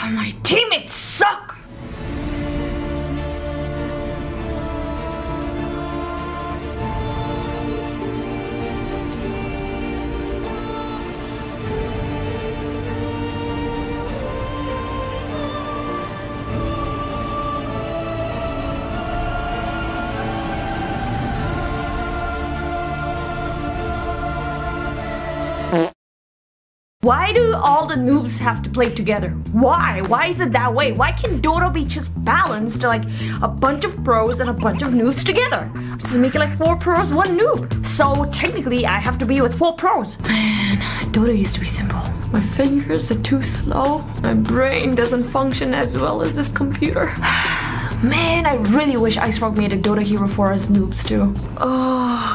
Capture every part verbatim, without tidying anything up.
Oh, my teammates suck! Why do all the noobs have to play together? Why? Why is it that way? Why can't Dota be just balanced, like a bunch of pros and a bunch of noobs together? Just make it like four pros, one noob. So technically, I have to be with four pros. Man, Dota used to be simple. My fingers are too slow. My brain doesn't function as well as this computer. Man, I really wish IceFrog made a Dota hero for us noobs too. Oh.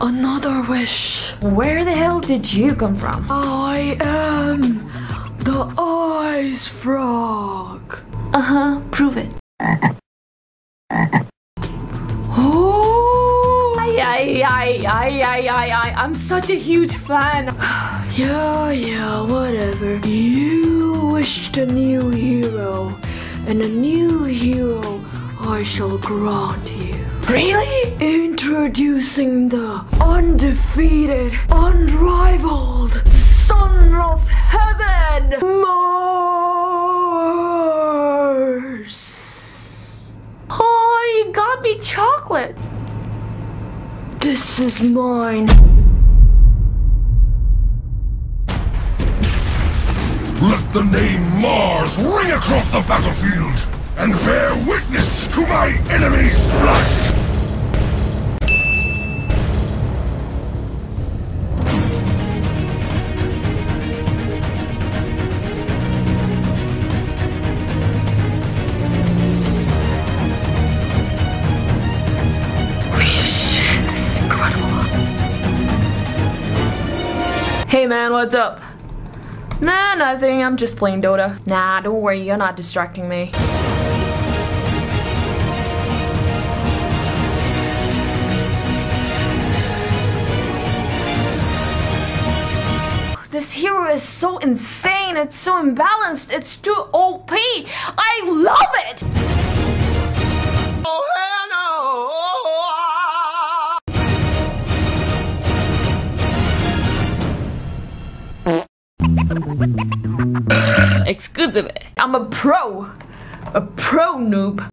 Another wish. Where the hell did you come from? I am the Ice Frog. Uh-huh, prove it. Oh, I, I, I, I, I, I, I, I'm such a huge fan. Yeah, yeah, whatever. You wished a new hero, and a new hero I shall grant you. Really? Introducing the undefeated, unrivaled son of heaven, Mars! Oh, you got me chocolate. This is mine. Let the name Mars ring across the battlefield and bear witness to my enemy's blood! Hey man, what's up? Nah, nothing, I'm just playing Dota. Nah, don't worry, you're not distracting me. This hero is so insane, it's so imbalanced, it's too O P. I love it! Oh, hey. Excuse me. I'm a pro, a pro noob.